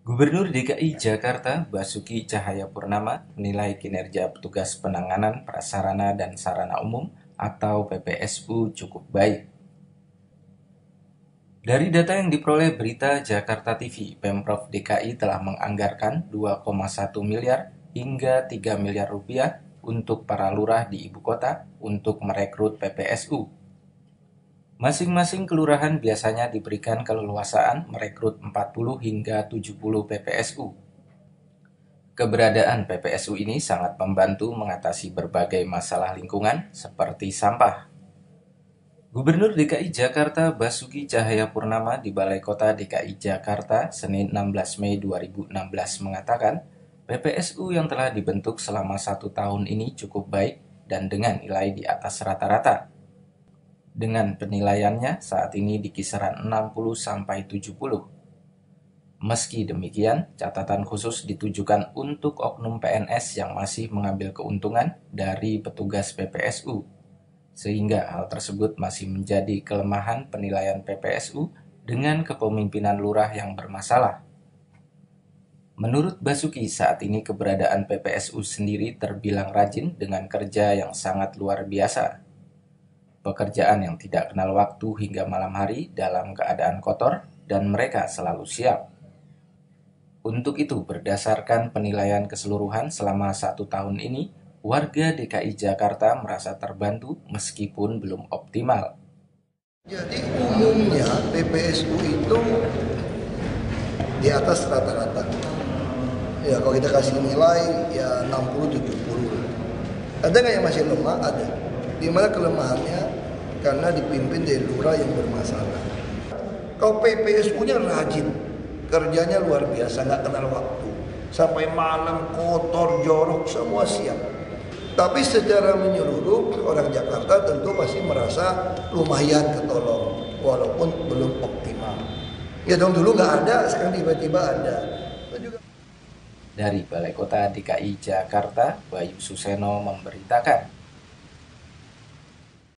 Gubernur DKI Jakarta Basuki Tjahaja Purnama menilai kinerja petugas penanganan prasarana dan sarana umum atau PPSU cukup baik. Dari data yang diperoleh Berita Jakarta TV, Pemprov DKI telah menganggarkan 2,1 miliar hingga 3 miliar rupiah untuk para lurah di ibu kota untuk merekrut PPSU. Masing-masing kelurahan biasanya diberikan keleluasaan merekrut 40 hingga 70 PPSU. Keberadaan PPSU ini sangat membantu mengatasi berbagai masalah lingkungan seperti sampah. Gubernur DKI Jakarta Basuki Tjahaja Purnama di Balai Kota DKI Jakarta Senin 16 Mei 2016 mengatakan, PPSU yang telah dibentuk selama 1 tahun ini cukup baik dan dengan nilai di atas rata-rata. Dengan penilaiannya saat ini di kisaran 60-70. Meski demikian, catatan khusus ditujukan untuk oknum PNS yang masih mengambil keuntungan dari petugas PPSU, sehingga hal tersebut masih menjadi kelemahan penilaian PPSU dengan kepemimpinan lurah yang bermasalah. Menurut Basuki, saat ini keberadaan PPSU sendiri terbilang rajin dengan kerja yang sangat luar biasa. Pekerjaan yang tidak kenal waktu hingga malam hari dalam keadaan kotor dan mereka selalu siap. Untuk itu, berdasarkan penilaian keseluruhan selama 1 tahun ini, warga DKI Jakarta merasa terbantu meskipun belum optimal. Jadi umumnya PPSU itu di atas rata-rata. Ya kalau kita kasih nilai ya 60-70. Ada nggak yang masih lemah? Ada. Di mana kelemahannya karena dipimpin dari lurah yang bermasalah. Kalau PPSU-nya rajin, kerjanya luar biasa, nggak kenal waktu, sampai malam kotor jorok semua siap. Tapi secara menyeluruh orang Jakarta tentu masih merasa lumayan ketolong, walaupun belum optimal. Ya dong dulu nggak ada, sekarang tiba-tiba ada. Dari Balai Kota DKI Jakarta, Bayu Suseno memberitakan.